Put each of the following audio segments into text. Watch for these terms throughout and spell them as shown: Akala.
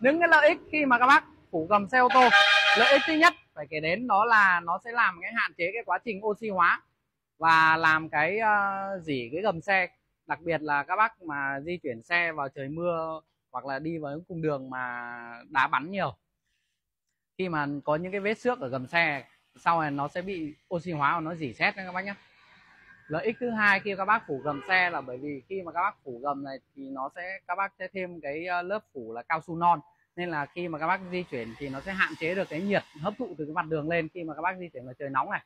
Những cái lợi ích khi mà các bác phủ gầm xe ô tô, lợi ích thứ nhất phải kể đến đó là nó sẽ làm cái hạn chế cái quá trình oxy hóa và làm cái rỉ cái gầm xe, đặc biệt là các bác mà di chuyển xe vào trời mưa hoặc là đi vào những cung đường mà đá bắn nhiều. Khi mà có những cái vết xước ở gầm xe sau này nó sẽ bị oxy hóa và nó rỉ sét các bác nhé. Lợi ích thứ hai khi các bác phủ gầm xe là bởi vì khi mà các bác phủ gầm này thì các bác sẽ thêm cái lớp phủ là cao su non, nên là khi mà các bác di chuyển thì nó sẽ hạn chế được cái nhiệt hấp thụ từ cái mặt đường lên khi mà các bác di chuyển vào trời nóng này.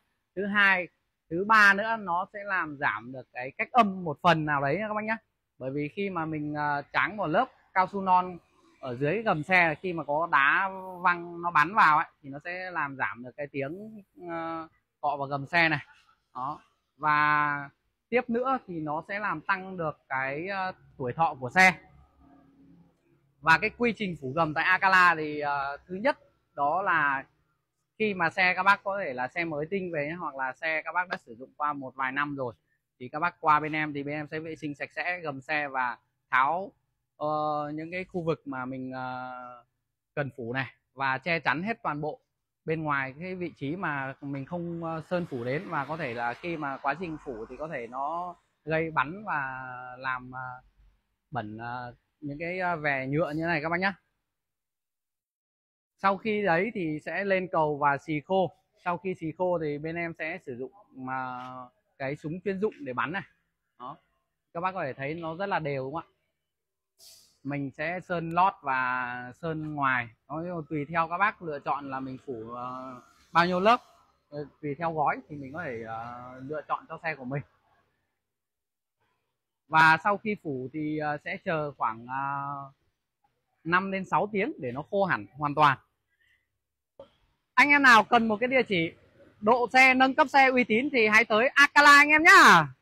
Thứ ba nữa, nó sẽ làm giảm được cái cách âm một phần nào đấy các bác nhé. Bởi vì khi mà mình tráng một lớp cao su non ở dưới gầm xe, khi mà có đá văng nó bắn vào ấy, thì nó sẽ làm giảm được cái tiếng cọ vào gầm xe này. Đó. Và tiếp nữa thì nó sẽ làm tăng được cái tuổi thọ của xe. Và cái quy trình phủ gầm tại Akala thì thứ nhất đó là khi mà xe các bác có thể là xe mới tinh về hoặc là xe các bác đã sử dụng qua một vài năm rồi, thì các bác qua bên em thì bên em sẽ vệ sinh sạch sẽ gầm xe và tháo những cái khu vực mà mình cần phủ này, và che chắn hết toàn bộ bên ngoài cái vị trí mà mình không sơn phủ đến, và có thể là khi mà quá trình phủ thì có thể nó gây bắn và làm bẩn những cái vè nhựa như này các bác nhé. Sau khi đấy thì sẽ lên cầu và xì khô. Sau khi xì khô thì bên em sẽ sử dụng mà cái súng chuyên dụng để bắn này. Đó. Các bác có thể thấy nó rất là đều đúng không ạ? Mình sẽ sơn lót và sơn ngoài. Nó tùy theo các bác lựa chọn là mình phủ bao nhiêu lớp. Tùy theo gói thì mình có thể lựa chọn cho xe của mình. Và sau khi phủ thì sẽ chờ khoảng 5 đến 6 tiếng để nó khô hẳn hoàn toàn. Anh em nào cần một cái địa chỉ độ xe, nâng cấp xe uy tín thì hãy tới Akala anh em nhá.